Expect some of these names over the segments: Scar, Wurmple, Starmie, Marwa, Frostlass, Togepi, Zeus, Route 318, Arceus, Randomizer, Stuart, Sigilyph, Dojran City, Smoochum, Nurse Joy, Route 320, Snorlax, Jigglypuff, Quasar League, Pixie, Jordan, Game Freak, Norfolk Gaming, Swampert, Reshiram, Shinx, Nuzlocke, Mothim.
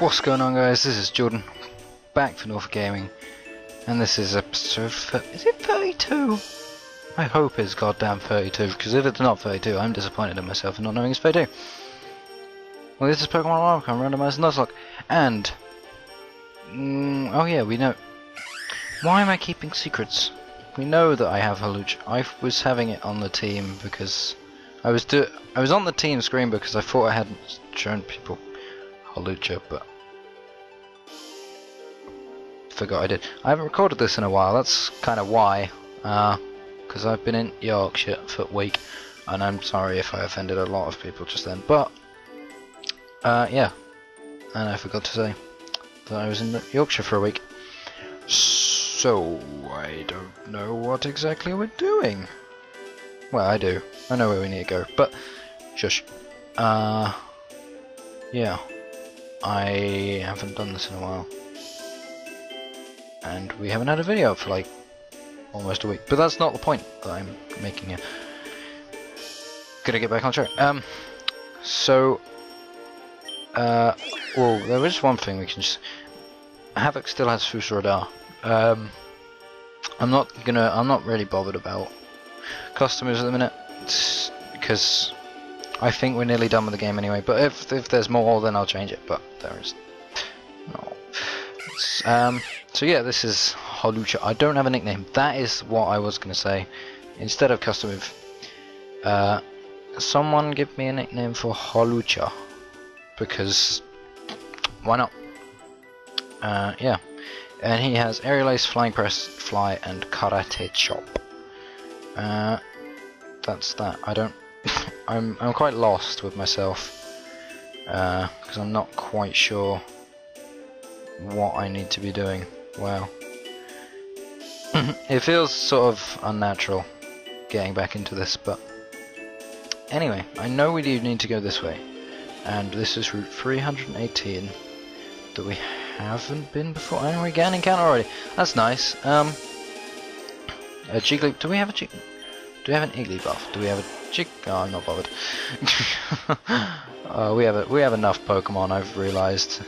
What's going on, guys? This is Jordan, back for Norfolk Gaming, and this is episode... is it 32? I hope it's goddamn 32, because if it's not 32, I'm disappointed in myself for not knowing it's 32. Well, this is Pokémon Omicron, randomized Nuzlocke, and... oh yeah, we know... Why am I keeping secrets? We know that I have Hawlucha. I was having it on the team because... I was on the team screen because I thought I hadn't shown people Hawlucha, but forgot I did. I haven't recorded this in a while. That's kind of why, because I've been in Yorkshire for a week, and I'm sorry if I offended a lot of people just then. But yeah, and I forgot to say that I was in Yorkshire for a week, so I don't know what exactly we're doing. Well, I do. I know where we need to go, but shush. Yeah. I haven't done this in a while, and we haven't had a video up for like almost a week, but that's not the point that I'm making here. Gonna get back on track. Well, there is one thing we can just... Havoc still has Fusa Radar. I'm not really bothered about customers at the minute, because I think we're nearly done with the game anyway, but if there's more, then I'll change it, but there is no. So yeah, this is Hawlucha. I don't have a nickname. That is what I was going to say. Instead of custom move, someone give me a nickname for Hawlucha, because why not? Yeah. And he has Aerial Ace, Flying Press, Fly, and Karate Chop. That's that. I don't... I'm quite lost with myself, because I'm not quite sure what I need to be doing. Wow. It feels sort of unnatural getting back into this, but anyway, I know we do need to go this way, and this is Route 318 that we haven't been before, and we can encounter already. That's nice. A Jigglypuff. Do we have a Jigglypuff? Do we have an Jigglypuff? Do we have a Jig... Oh, I'm not bothered. we have enough Pokemon, I've realised,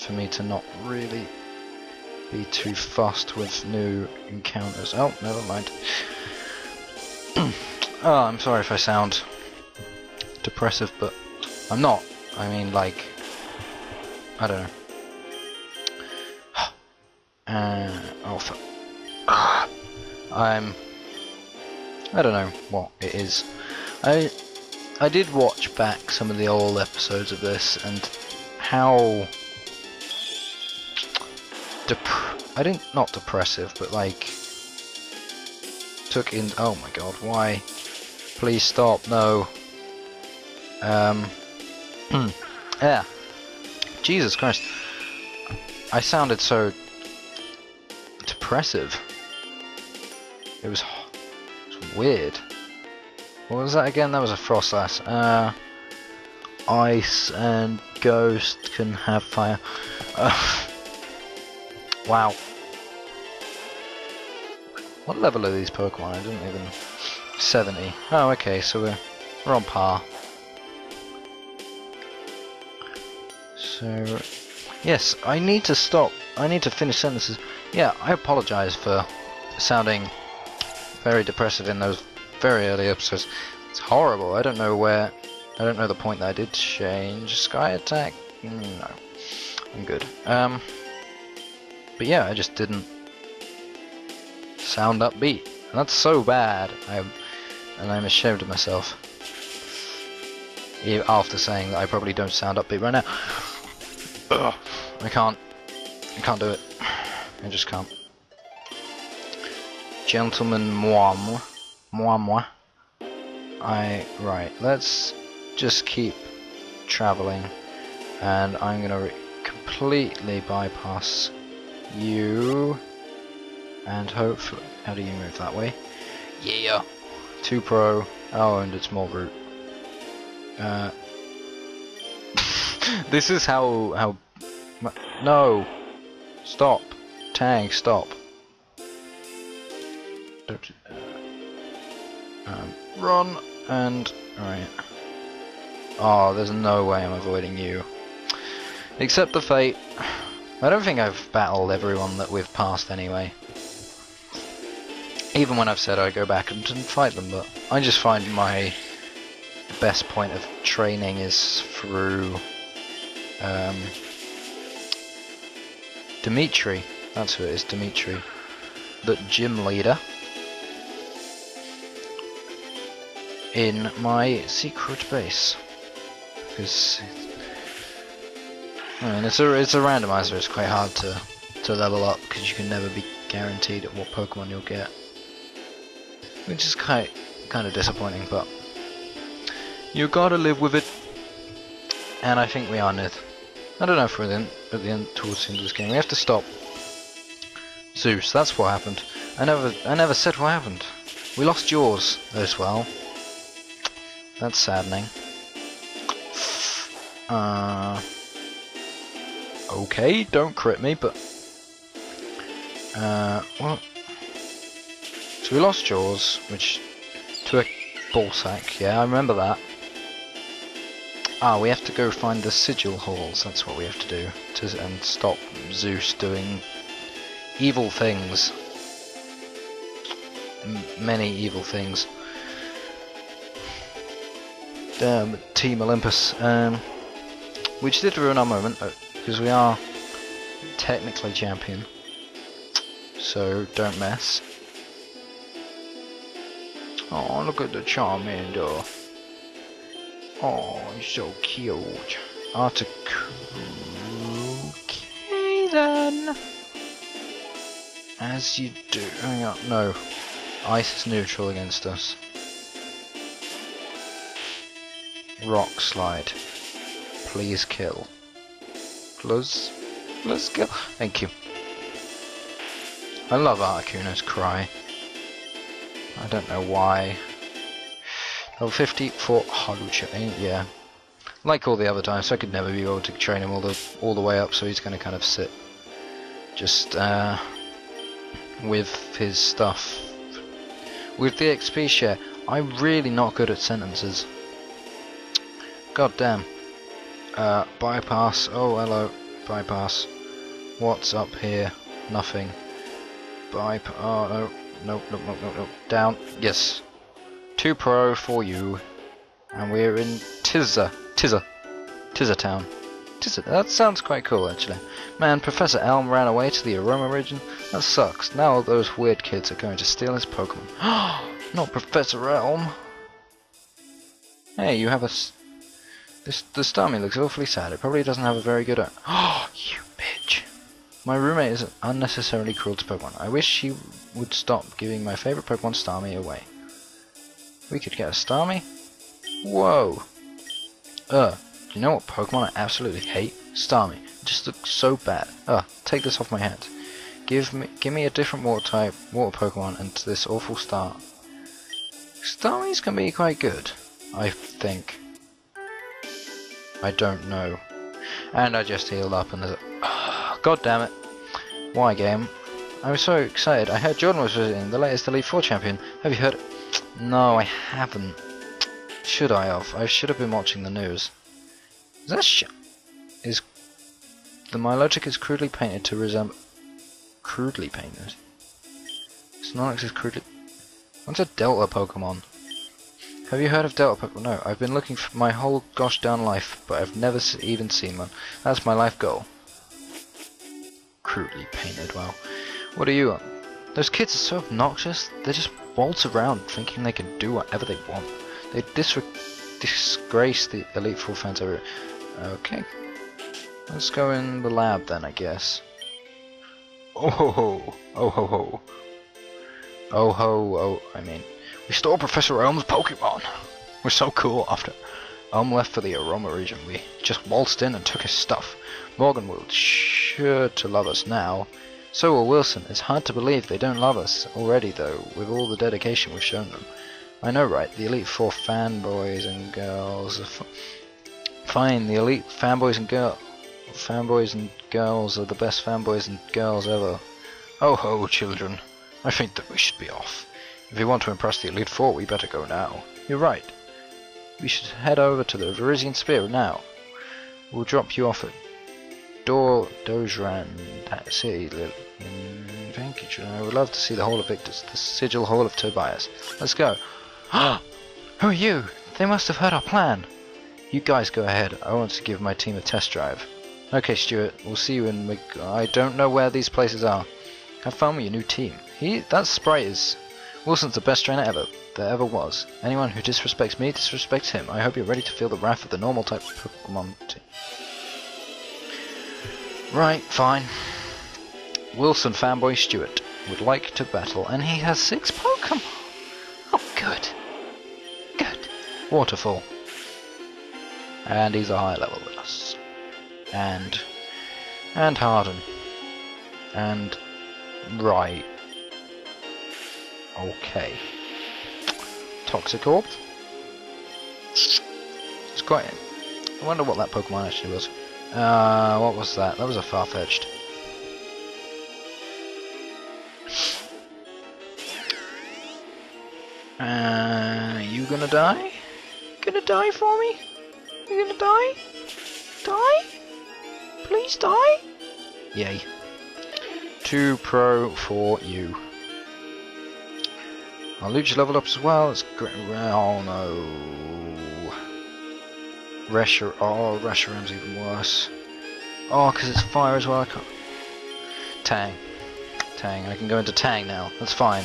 for me to not really be too fussed with new encounters. Oh, never mind. Oh, I'm sorry if I sound depressive, but I'm not. I mean, like, I don't know. Oh, fuck. I don't know what it is. I did watch back some of the old episodes of this, and how not depressive, but like took in. Oh my god, why? Please stop. No. Yeah. Jesus Christ. I sounded so depressive. It was horrible. Weird. What was that again? That was a Frostlass. Ice and Ghost can have fire. Wow. What level are these Pokemon? I didn't even... 70. Oh, okay, so we're on par. So... yes, I need to stop. I need to finish sentences. Yeah, I apologise for sounding... very depressive in those very early episodes. It's horrible. I don't know where... I don't know the point that I did change. Sky Attack? No. I'm good. But yeah, I just didn't sound upbeat. And that's so bad. I'm ashamed of myself. Even after saying that I probably don't sound upbeat right now. Ugh. I can't do it. I just can't. Gentleman, moi. Right, let's just keep traveling, and I'm gonna completely bypass you, and hopefully... how do you move that way? Yeah, 2 Pro. Oh, and it's more route. This is how no, stop, Tang, stop. Run and... right. Oh, there's no way I'm avoiding you. Accept the fate. I don't think I've battled everyone that we've passed anyway. Even when I've said I go back and fight them, but I just find my best point of training is through Dimitri. That's who it is, Dimitri. The gym leader in my secret base. Because I mean, it's a randomizer. It's quite hard to level up because you can never be guaranteed at what Pokemon you'll get, which is kind of disappointing. But you gotta live with it, and I think we are near. I don't know if we're at the end towards the end of this game. We have to stop Zeus. That's what happened. I never said what happened. We lost yours as well. That's saddening. Okay, don't crit me, but well, so we lost Jaws, which to a ball sack. Yeah, I remember that. Ah, we have to go find the sigil halls. That's what we have to do to and stop Zeus doing evil things. Many evil things. Team Olympus, which did ruin our moment. Because we are technically champion, so don't mess. Oh, look at the Charmander! Oh, he's so cute. Articuno. Okay then. As you do. Hang on, no. Ice is neutral against us. Rock slide. Please kill. Let's go. Thank you. I love Articuno's cry. I don't know why. Level 50 for Hawlucha. Yeah. Like all the other types, I could never be able to train him all the way up, so he's going to kind of sit just with his stuff. With the XP share, I'm really not good at sentences. God damn. Bypass, oh hello, bypass, what's up here, nothing, bypass, oh no, nope, nope, nope, nope, down, yes, 2 pro for you, and we're in Tizer town, Tizer, that sounds quite cool actually. Man, Professor Elm ran away to the Aroma region, that sucks, now all those weird kids are going to steal his Pokemon. Not Professor Elm. Hey, you have a... The Starmie looks awfully sad. It probably doesn't have a very good... Oh, you bitch. My roommate is unnecessarily cruel to Pokemon. I wish she would stop giving my favourite Pokemon Starmie away. We could get a Starmie? Whoa. Do you know what Pokemon I absolutely hate? Starmie. It just looks so bad. Take this off my hands. Give me a different water type, water Pokemon, and this awful Starmie. Starmies can be quite good, I think. I don't know. And I just healed up and there's a... Oh, God damn it. Why, game? I was so excited. I heard Jordan was visiting the latest Elite Four champion. Have you heard? No, I haven't. Should I have? I should have been watching the news. Is that shit? Is... The Milotic is crudely painted to resemble... Crudely painted? Snorlax is crudely... What's a Delta Pokemon? Have you heard of Delta Pokemon? No, I've been looking for my whole gosh darn life, but I've never even seen one. That's my life goal. Crudely painted, wow. What are you on? Those kids are so obnoxious, they just waltz around thinking they can do whatever they want. They disgrace the Elite Four fans everywhere. Okay. Let's go in the lab then, I guess. Oh ho ho! Oh ho ho! Oh ho! Oh, I mean... We stole Professor Elm's Pokemon! We're so cool after Elm left for the Aroma region. We just waltzed in and took his stuff. Morgan will sure to love us now. So will Wilson. It's hard to believe they don't love us already though, with all the dedication we've shown them. I know right, the Elite Four fanboys and girls are fine, the Elite fanboys and girls are the best fanboys and girls ever. Oh ho, children. I think that we should be off. If we want to impress the Elite Four, we better go now. You're right. We should head over to the Vesryn Spear now. We'll drop you off at Dojran, that city. Thank you, children. I would love to see the Hall of Victors, the Sigil Hall of Tobias. Let's go. Who are you? They must have heard our plan. You guys go ahead. I want to give my team a test drive. Okay, Stuart. We'll see you in... I don't know where these places are. Have fun with your new team. That sprite is... Wilson's the best trainer ever. There ever was. Anyone who disrespects me disrespects him. I hope you're ready to feel the wrath of the normal type Pokemon team. Right, fine. Wilson fanboy Stuart would like to battle, and he has 6 Pokemon. Oh, good. Good. Waterfall. And he's a higher level than us. And Harden. And right. Okay. Toxicorp. It's quite... I wonder what that Pokemon actually was. What was that? That was a Farfetch'd. You gonna die? Gonna die for me? You gonna die? Die? Please die? Yay. 2 Pro for you. Hawlucha leveled up as well. It's great. Oh no. Reshiram's even worse. Oh, because it's fire as well. I can't. Tang. Tang. I can go into Tang now. That's fine.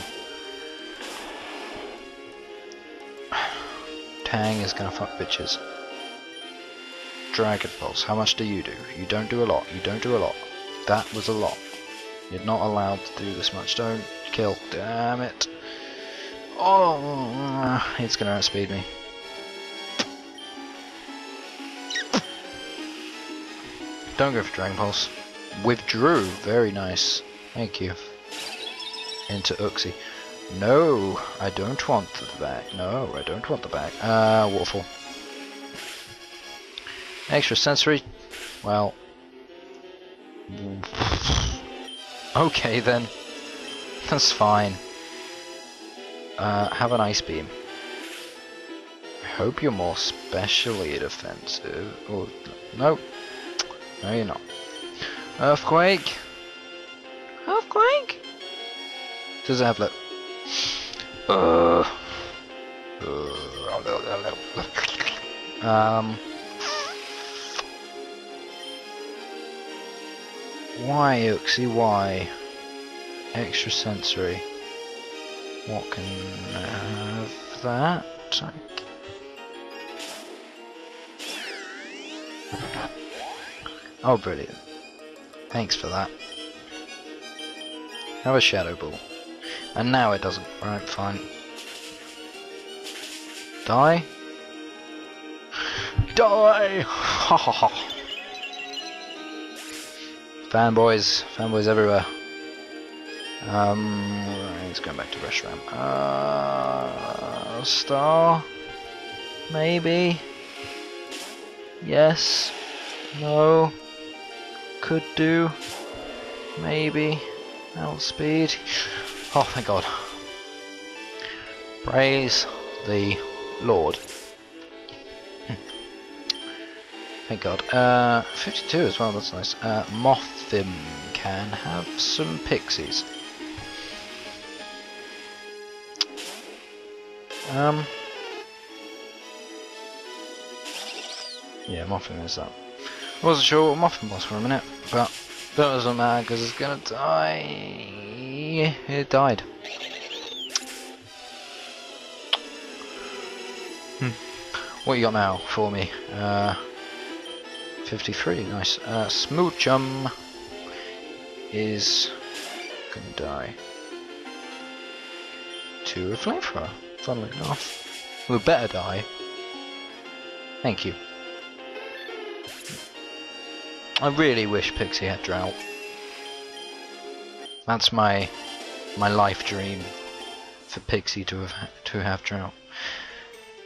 Tang is gonna fuck bitches. Dragon Pulse. How much do you do? You don't do a lot. You don't do a lot. That was a lot. You're not allowed to do this much. Don't kill. Damn it. Oh, it's gonna outspeed me. Don't go for Dragon Pulse. Withdrew. Very nice. Thank you. Into Uxie. No, I don't want the back. No, I don't want the back. Waterfall. Extra sensory. Well. Okay then. That's fine. Have an ice beam. I hope you're more specially defensive. Oh, no. No, you're not. Earthquake. Earthquake? Does it have that? Why, Uxie? Why? Extra sensory. What can have that? Oh, brilliant. Thanks for that. Have a shadow ball. And now it doesn't. Right, fine. Die? Die! Ha ha ha. Fanboys. Fanboys everywhere. It's going back to Reshiram. Star? Maybe? Yes? No? Could do? Maybe? Outspeed? Oh, thank God. Praise the Lord. Thank God. 52 as well, that's nice. Mothim can have some pixies. Yeah, Mothim is that. I wasn't sure what Mothim was for a minute, but that doesn't matter because it's gonna die. It died. What you got now for me? 53, nice. Smoochum is gonna die. To a flamethrower. Funnily enough. We better die. Thank you. I really wish Pixie had drought. That's my life dream, for Pixie to have drought.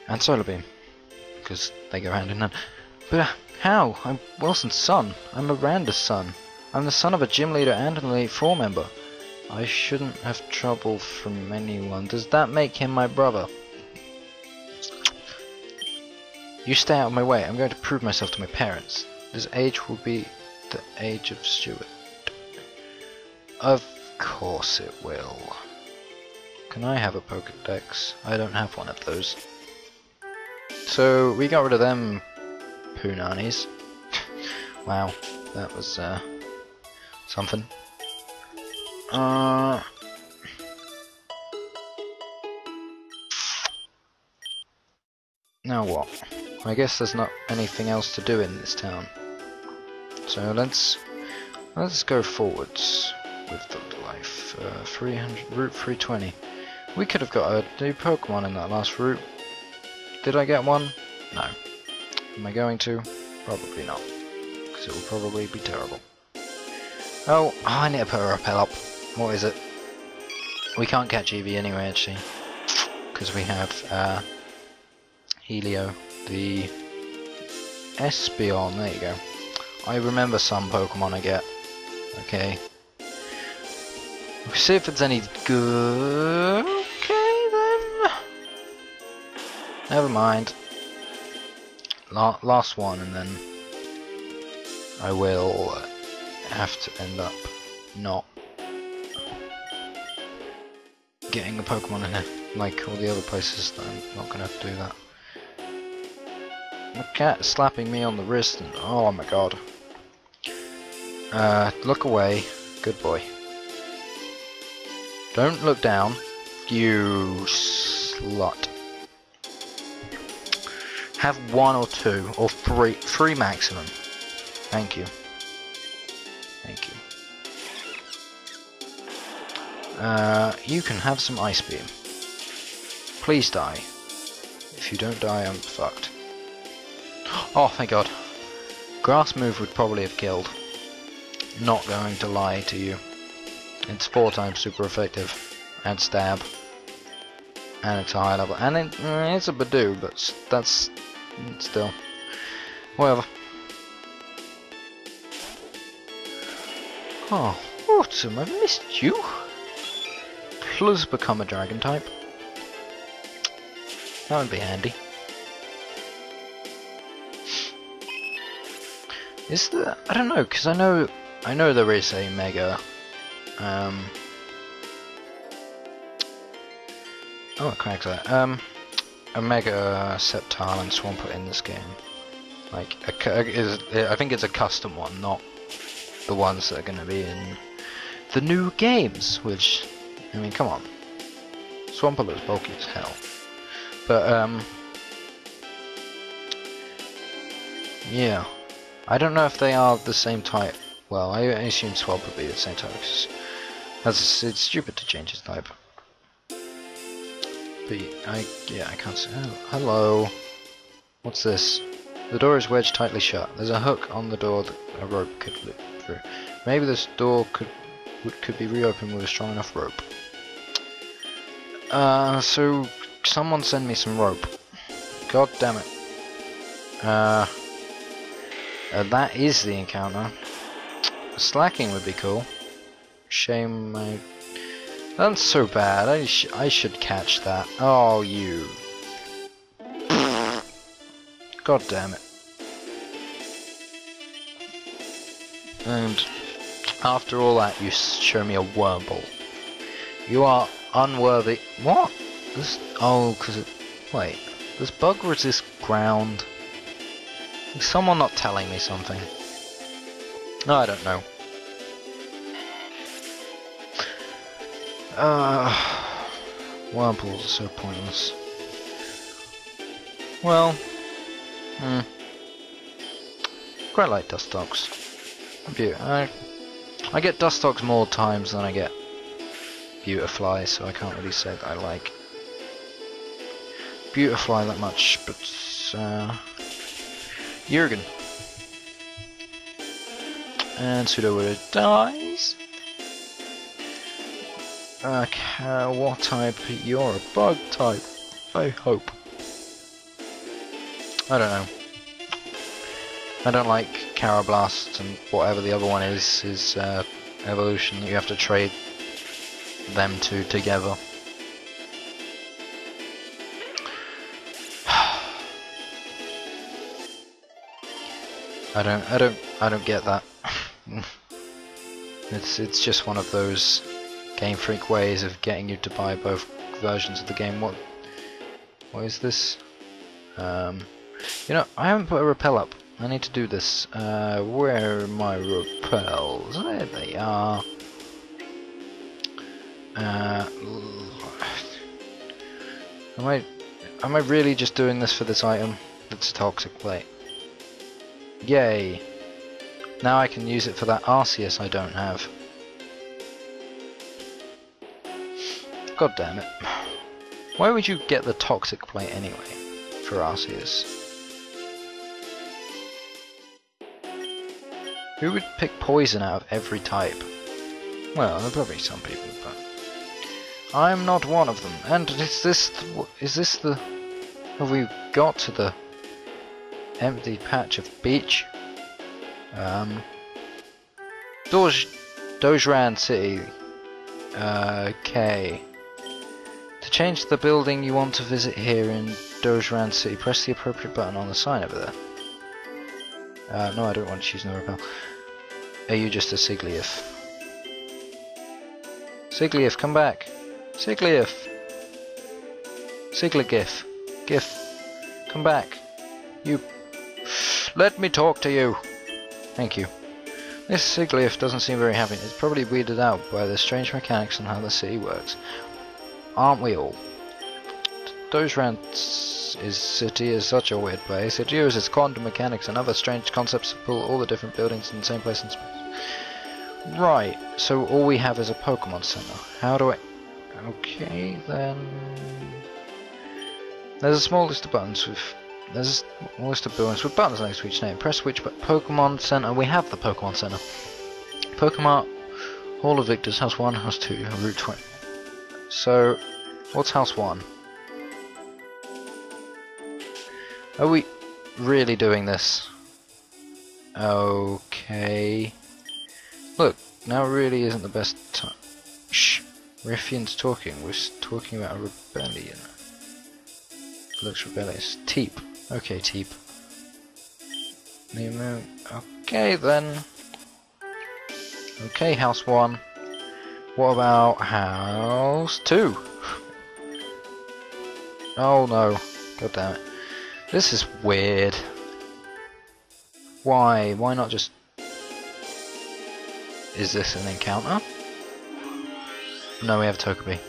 And Solar Beam. Because they go hand in hand. But how? I'm Wilson's son. I'm Miranda's son. I'm the son of a gym leader and an Elite Four member. I shouldn't have trouble from anyone. Does that make him my brother? You stay out of my way. I'm going to prove myself to my parents. This age will be the age of Stuart? Of course it will. Can I have a Pokédex? I don't have one of those. So we got rid of them Poonanis. Wow, that was something. Now what? I guess there's not anything else to do in this town. So let's go forwards with the life. 300 Route 320. We could have got a new Pokemon in that last route. Did I get one? No. Am I going to? Probably not. Because it will probably be terrible. Oh, I need to put a repel up. What is it? We can't catch Eevee anyway, actually. Because we have Helio. The Espeon, there you go. I remember some Pokemon I get. Okay. We'll see if it's any good. Okay then. Never mind. Last one, and then I will have to end up not getting a Pokemon in it, like all the other places that I'm not gonna have to do that. The cat is slapping me on the wrist and oh my god. Look away. Good boy. Don't look down. You slut. Have one or two or three maximum. Thank you. Thank you. You can have some Ice Beam. Please die. If you don't die, I'm fucked. Oh, thank god. Grass move would probably have killed. Not going to lie to you. It's 4 times super effective. And stab. And it's a high level. And it's a Badoo, but that's... still... whatever. Oh, Autumn, I've missed you. Plus become a dragon type. That would be handy. Is there... I don't know, because I know there is a Mega... oh, it cracks that. A Mega Sceptile and Swampert in this game. Like, I think it's a custom one, not the ones that are going to be in the new games, which, I mean, come on. Swampert looks bulky as hell. But, yeah. I don't know if they are the same type. Well, I assume Swab would be the same type. That's it's stupid to change his type. But yeah, I can't see. Oh, hello. What's this? The door is wedged tightly shut. There's a hook on the door that a rope could loop through. Maybe this door could be reopened with a strong enough rope. So someone send me some rope. God damn it. That is the encounter. Slacking would be cool. Shame I... That's so bad. I should catch that. Oh, you... God damn it. And after all that, you show me a Wurmple. You are unworthy... What? This... Oh, because it... Wait. Does bug resist ground? Is someone not telling me something? No, I don't know. Wurmples are so pointless. Well, quite like dust dogs. I get dust dogs more times than I get Beautifly, so I can't really say that I like Beautifly that much, but Jurgen. And Sudowoodo dies. What type? You're a bug type, I hope. I don't know. I don't like Carablast and whatever the other one is, his evolution that you have to trade them two together. I don't get that. It's just one of those Game Freak ways of getting you to buy both versions of the game. What is this? You know, I haven't put a rappel up. I need to do this. Where are my rappels? There they are. Am I really just doing this for this item? It's a toxic plate. Yay! Now I can use it for that Arceus I don't have. God damn it. Why would you get the toxic plate anyway for Arceus? Who would pick poison out of every type? Well, there are probably some people, but I'm not one of them. And is this the... Have we got to the empty patch of beach? Dojran City. Okay. To change the building you want to visit here in Dojran City, press the appropriate button on the sign over there. No, I don't want to choose no repel. Are you just a Sigilyph? Sigilyph, come back! Sigilyph! Sigilyph. Gif. Come back. You. Let me talk to you! Thank you. This Sigilyph doesn't seem very happy. It's probably weeded out by the strange mechanics and how the city works. Aren't we all? Dojran's city is such a weird place. It uses quantum mechanics and other strange concepts to pull all the different buildings in the same place in space. Right, so all we have is a Pokemon Center. How do I... Okay, then... There's a small list of buttons with... There's a small list of buildings with buttons next to each name. Press which but Pokemon Center. We have the Pokemon Center. Pokemon Hall of Victors, House 1, House 2, Route 20. So, what's House 1? Are we really doing this? Okay. Look, now really isn't the best time. Shh. Riffian's talking. We're talking about a rebellion. Looks rebellious. Teep. Okay, Teep. Nemo. Okay, then. Okay, House 1. What about House 2? Oh no. God damn it. This is weird. Why? Why not just... Is this an encounter? No, we have Togepi.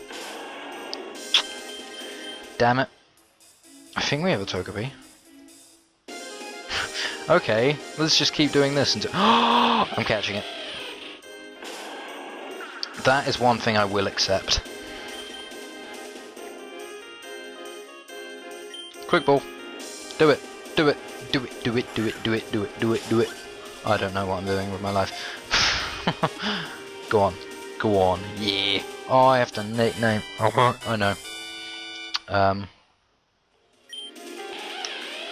Damn it. I think we have a Togepi. Okay, let's just keep doing this until... I'm catching it. That is one thing I will accept. Quick ball. Do it. Do it. Do it. Do it. Do it. Do it. Do it. Do it. Do it. I don't know what I'm doing with my life. Go on. Go on. Yeah. Oh, I have to nickname. I know. I'm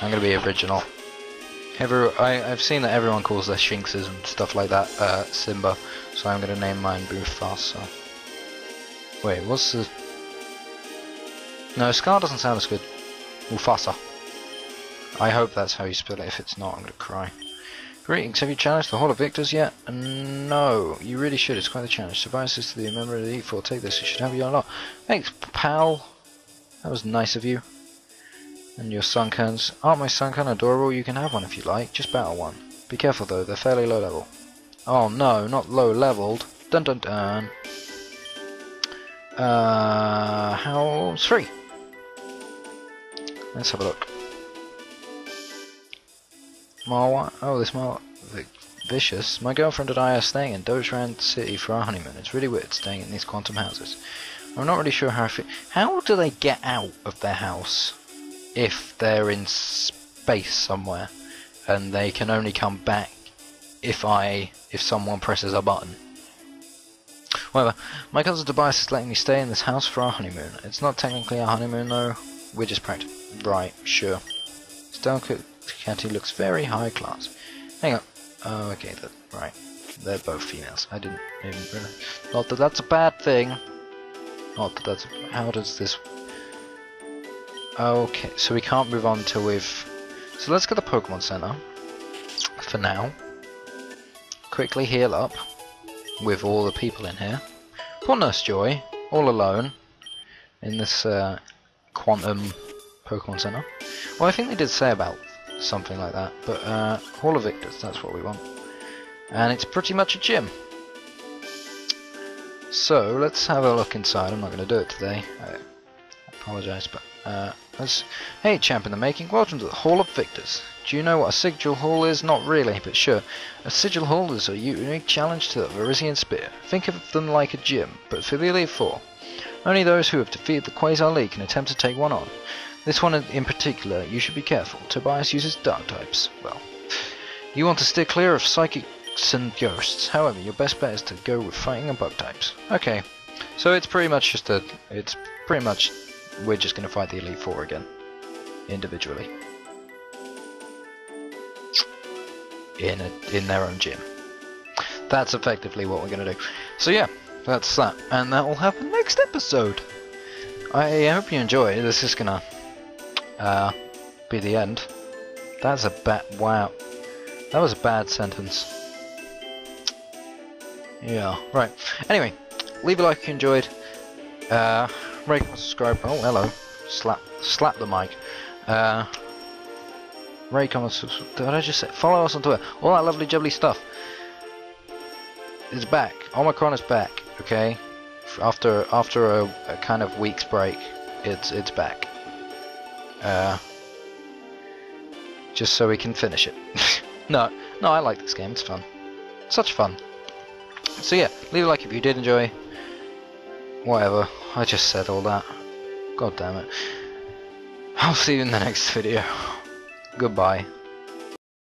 gonna be original. I've seen that everyone calls their Shinxes and stuff like that Simba, so I'm gonna name mine Mufasa. Wait, what's the... No, Scar doesn't sound as good. Mufasa. I hope that's how you spell it. If it's not, I'm gonna cry. Greetings, have you challenged the Hall of Victors yet? No, you really should. It's quite the challenge. Tobias is to the member of the Elite Four. Take this, you should have your lot. Thanks, pal. That was nice of you. And your Sunkerns. Aren't my Sunkern adorable? You can have one if you like. Just battle one. Be careful though, they're fairly low level. Oh no, not low leveled. Dun dun dun. House 3. Let's have a look. Marwa. Oh, this Marwa. Vicious. My girlfriend and I are staying in Dojran City for our honeymoon. It's really weird staying in these quantum houses. I'm not really sure how I feel. How do they get out of their house? If they're in space somewhere, and they can only come back if someone presses a button. Whatever. My cousin Tobias is letting me stay in this house for our honeymoon. It's not technically our honeymoon though. We're just practicing. Right. Sure. Stalker Catty looks very high class. Hang on. Oh, okay. Right. They're both females. I didn't even realize. Not that that's a bad thing. Not that that's. How does this? Okay, so we can't move on till we've... So let's get the Pokemon Center. For now. quickly heal up with all the people in here. Poor Nurse Joy, all alone in this Quantum Pokemon Center. Well, I think they did say about something like that, but Hall of Victors, that's what we want. And it's pretty much a gym. So let's have a look inside. I'm not going to do it today. I apologise, but hey, champ in the making. Welcome to the Hall of Victors. Do you know what a sigil hall is? Not really, but sure. A sigil hall is a unique challenge to the Vesryn Spear. Think of them like a gym, but for the Elite Four. Only those who have defeated the Quasar League can attempt to take one on. This one in particular, you should be careful. Tobias uses dark types. Well, you want to steer clear of psychic and ghosts. However, your best bet is to go with fighting and bug types. Okay, so it's pretty much just a... it's pretty much we're just going to fight the Elite Four again, individually, in their own gym. That's effectively what we're going to do. So yeah, that's that, and that will happen next episode. I hope you enjoy. This is going to be the end. That's a wow. That was a bad sentence. Yeah, right. Anyway, leave a like if you enjoyed. Rate, subscribe. Oh, hello. Slap the mic. Rate, comment, subscribe. Did I just say? Follow us on Twitter. All that lovely jubbly stuff is back. Omicron is back. Okay, after a kind of week's break, it's back. Just so we can finish it. No, I like this game. It's fun. Such fun. So yeah, leave a like if you did enjoy. Whatever, I just said all that. God damn it. I'll see you in the next video. Goodbye.